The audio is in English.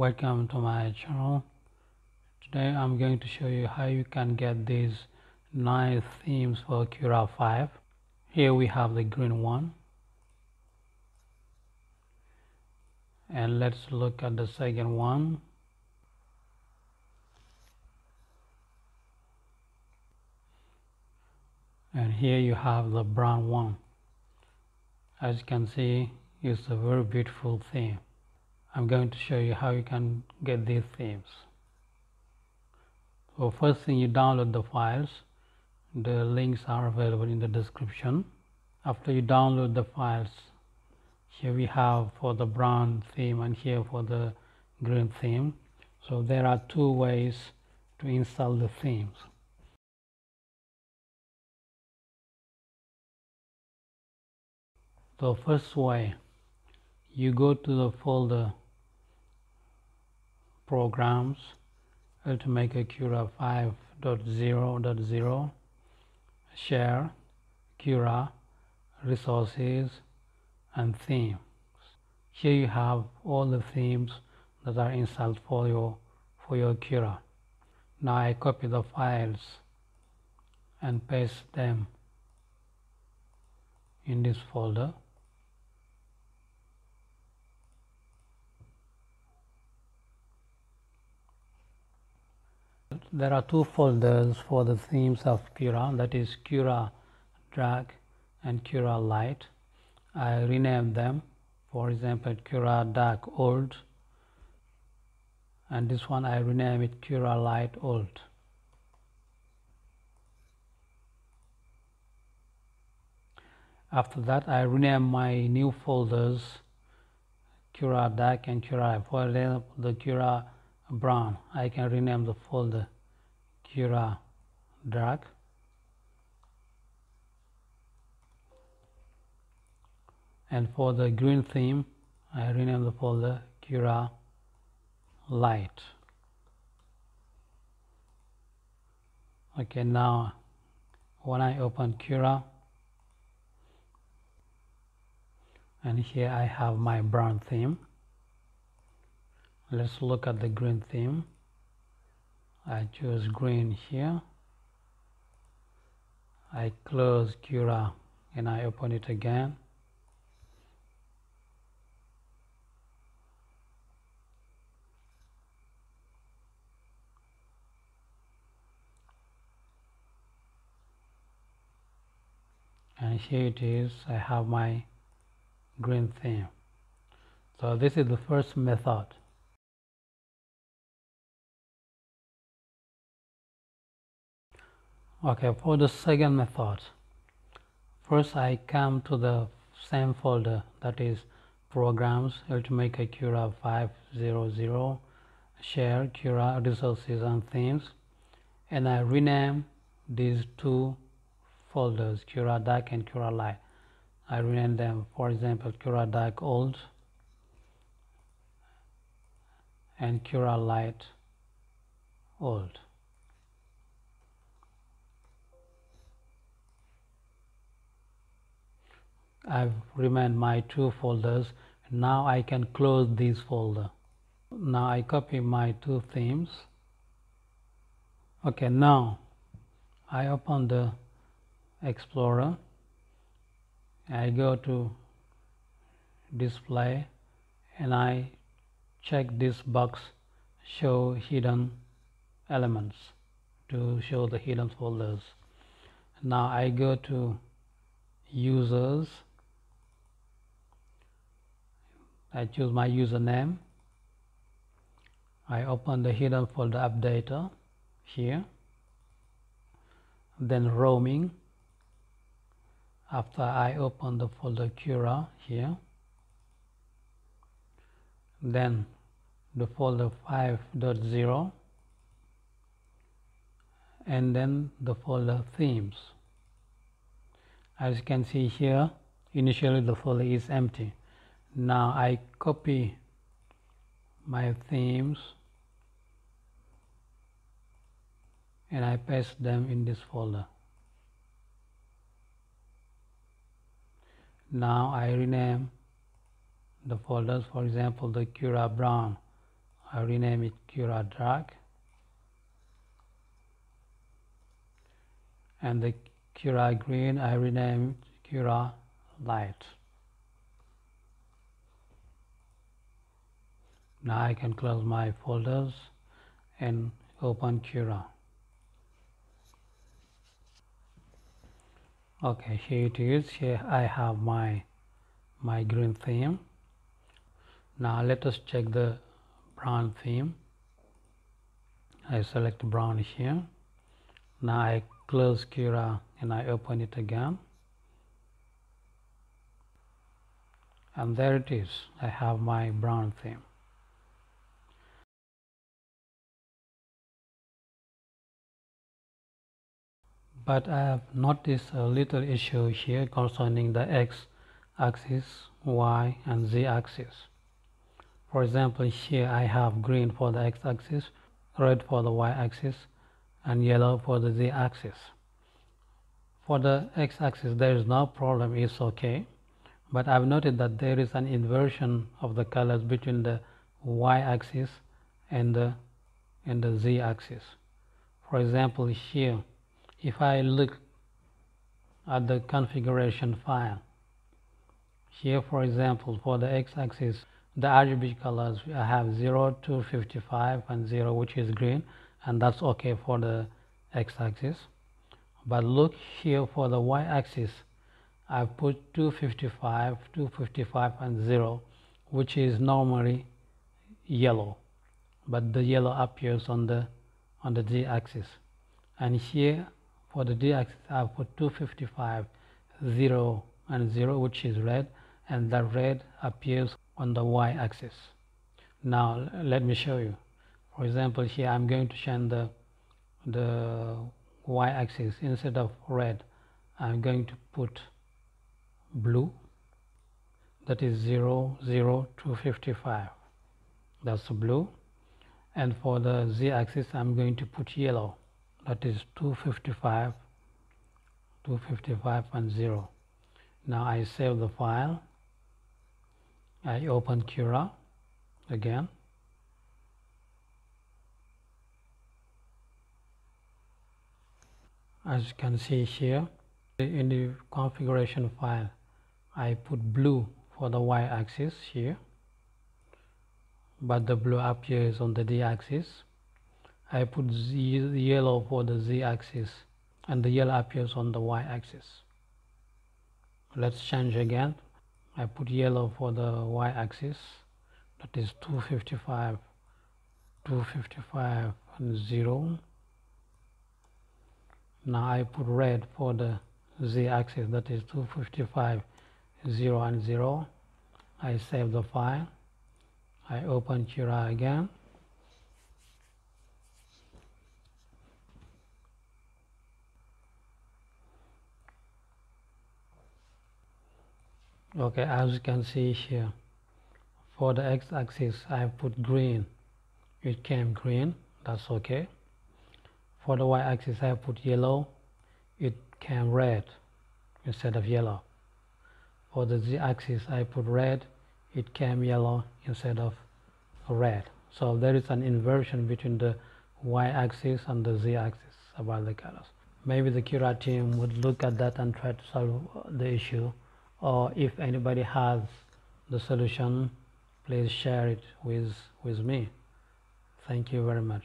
Welcome to my channel. Today I'm going to show you how you can get these nice themes for Cura 5. Here we have the green one, and let's look at the second one. And here you have the brown one. As you can see, it's a very beautiful theme. I'm going to show you how you can get these themes. So first thing, you download the files. The links are available in the description. After you download the files, here we have for the brown theme and here for the green theme. So there are two ways to install the themes. So first way, you go to the folder Programs, Ultimaker Cura 5.0.0, Share, Cura, Resources, and Themes. Here you have all the themes that are installed for your Cura. Now I copy the files and paste them in this folder. There are two folders for the themes of Cura, that is Cura Dark and Cura Light. I renamed them, for example Cura Dark Old, and this one I rename it Cura Light Old. After that, I rename my new folders Cura Dark and Cura, for example the Cura Brown. I can rename the folder Cura Dark. And for the green theme, I rename the folder Cura Light. Okay, now when I open Cura, and here I have my brown theme. Let's look at the green theme. I choose green here. I close Cura and I open it again. And here it is, I have my green theme. So this is the first method. Okay, for the second method, first I come to the same folder, that is Programs, Ultimaker Cura 5.0.0, Share, Cura, Resources and Themes, and I rename these two folders, Cura Dark and Cura Light. I rename them, for example Cura Dark Old and Cura Light Old. I've renamed my two folders. Now I can close this folder. Now I copy my two themes. Okay, now I open the Explorer. I go to Display and I check this box, Show Hidden Elements, to show the hidden folders. Now I go to Users. I choose my username. I open the hidden folder Updater here, then Roaming. After I open the folder Cura here, then the folder 5.0, and then the folder Themes. As you can see here, initially the folder is empty. Now I copy my themes and I paste them in this folder. Now I rename the folders, for example the Cura Brown I rename it Cura drug, and the Cura green I renamed Cura light. Now I can close my folders and open Cura. Okay, here it is. Here I have my green theme. Now let us check the brown theme. I select brown here. Now I close Cura and I open it again. And there it is. I have my brown theme. But I have noticed a little issue here concerning the x-axis, y and z-axis. For example, here I have green for the x-axis, red for the y-axis, and yellow for the z-axis. For the x-axis there is no problem, it's okay. But I've noted that there is an inversion of the colors between the y-axis and the z-axis. For example, here if I look at the configuration file, here for example for the x-axis the RGB colors I have 0 to 55 and 0 which is green, and that's okay for the x-axis. But look here for the y-axis, I've put 255, 255 and 0 which is normally yellow, but the yellow appears on the z-axis. And here for the z-axis, I've put 255, 0 and 0 which is red, and the red appears on the y-axis. Now let me show you. For example, here I'm going to change the y-axis. Instead of red, I'm going to put blue, that is 0, 0, 255, that's blue. And for the z-axis, I'm going to put yellow, that is 255, 255 and 0. Now I save the file, I open Cura again, as you can see here in the configuration file I put blue for the y-axis here, but the blue appears on the z-axis. I put yellow for the z-axis and the yellow appears on the y-axis. Let's change again. I put yellow for the y-axis, that is 255, 255 and 0. Now I put red for the z-axis, that is 255, 0 and 0. I save the file, I open Cura again. Okay, as you can see here, for the x-axis I put green, it came green, that's okay. For the y-axis I put yellow, it came red instead of yellow. For the z-axis I put red, it came yellow instead of red. So there is an inversion between the y-axis and the z-axis about the colors. Maybe the Cura team would look at that and try to solve the issue. Or if anybody has the solution, please share it with me. Thank you very much.